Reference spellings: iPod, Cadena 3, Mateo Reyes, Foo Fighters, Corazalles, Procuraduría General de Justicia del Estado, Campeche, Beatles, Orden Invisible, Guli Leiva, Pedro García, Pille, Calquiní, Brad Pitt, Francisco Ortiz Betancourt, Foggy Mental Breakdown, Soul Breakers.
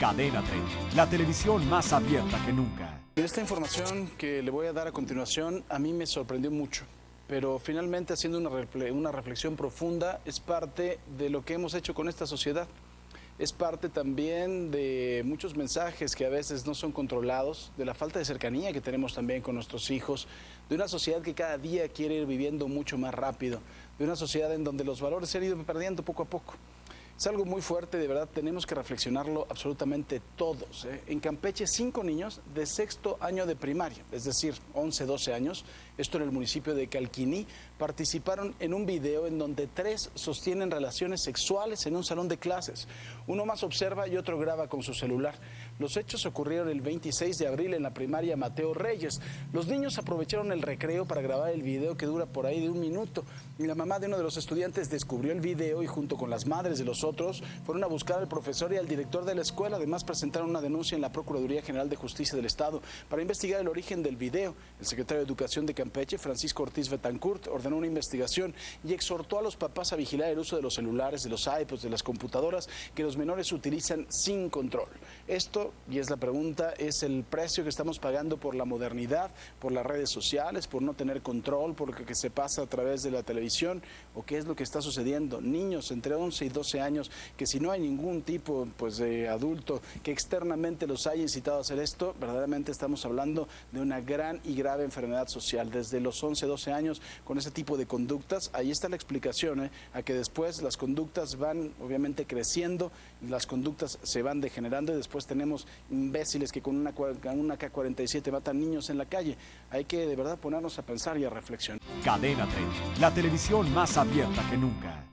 Cadena 3, la televisión más abierta que nunca. Esta información que le voy a dar a continuación a mí me sorprendió mucho, pero finalmente haciendo una reflexión profunda es parte de lo que hemos hecho con esta sociedad. Es parte también de muchos mensajes que a veces no son controlados, de la falta de cercanía que tenemos también con nuestros hijos, de una sociedad que cada día quiere ir viviendo mucho más rápido, de una sociedad en donde los valores se han ido perdiendo poco a poco. Es algo muy fuerte, de verdad, tenemos que reflexionarlo absolutamente todos, ¿eh? En Campeche, 5 niños de sexto año de primaria, es decir, 11, 12 años, esto en el municipio de Calquiní, participaron en un video en donde 3 sostienen relaciones sexuales en un salón de clases. Uno más observa y otro graba con su celular. Los hechos ocurrieron el 26 de abril en la primaria Mateo Reyes. Los niños aprovecharon el recreo para grabar el video que dura por ahí de un minuto. Y la mamá de uno de los estudiantes descubrió el video y junto con las madres de los otros fueron a buscar al profesor y al director de la escuela. Además, presentaron una denuncia en la Procuraduría General de Justicia del Estado para investigar el origen del video. El secretario de Educación de Campeche, Francisco Ortiz Betancourt, ordenó una investigación y exhortó a los papás a vigilar el uso de los celulares, de los iPods, de las computadoras que los menores utilizan sin control. Esto, y es la pregunta, es el precio que estamos pagando por la modernidad, por las redes sociales, por no tener control, por lo que se pasa a través de la televisión, o qué es lo que está sucediendo. Niños entre 11 y 12 años que si no hay ningún tipo de adulto que externamente los haya incitado a hacer esto, verdaderamente estamos hablando de una gran y grave enfermedad social. Desde los 11, 12 años con ese tipo de conductas, ahí está la explicación, ¿eh? A que después las conductas van obviamente creciendo, las conductas se van degenerando y después tenemos imbéciles que con una K-47 matan niños en la calle. Hay que de verdad ponernos a pensar y a reflexionar. Cadena 3, la televisión más abierta que nunca.